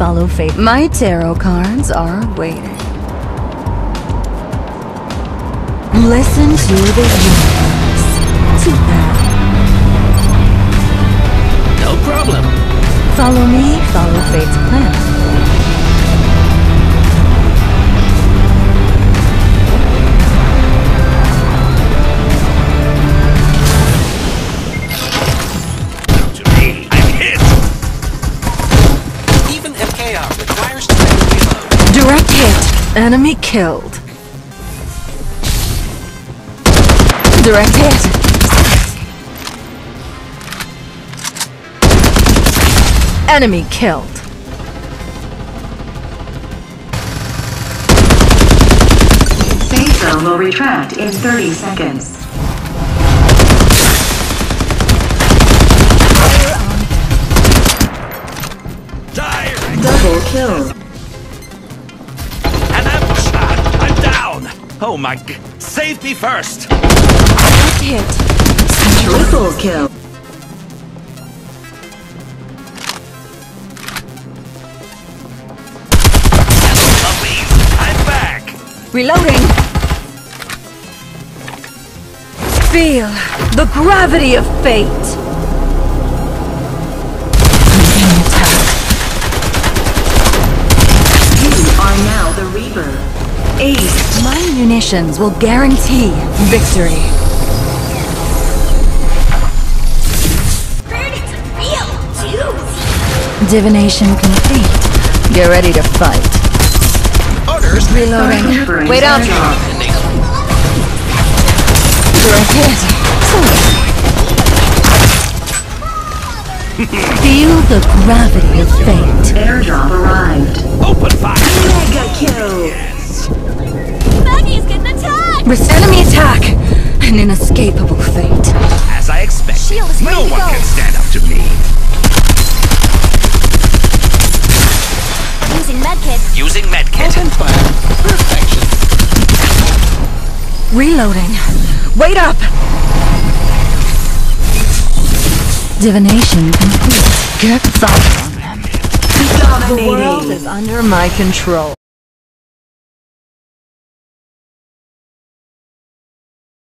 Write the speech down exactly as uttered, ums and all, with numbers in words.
follow fate. My tarot cards are waiting. Listen to the universe. Too bad. No problem. Follow me, follow fate's plan. Enemy killed. Direct hit. Enemy killed. Safe zone will retract in thirty seconds. Direct. Double kill. Oh my g- safety first! Direct hit. Triple kill. I'm back! Reloading! Feel the gravity of fate! You are now the Reaper. Ace. My munitions will guarantee victory. Divination complete. Get ready to fight. Orders. Reloading. Wait up. Direct hit. Feel the gravity of fate. Airdrop arrived. Open fire. Mega kill. Buggy's getting attacked! Enemy attack! An inescapable fate. As I expected, no one can stand up to me. Using medkit. Using medkit. Open fire. Perfection. Reloading. Wait up! Divination complete. Get back on them. The world is under my control.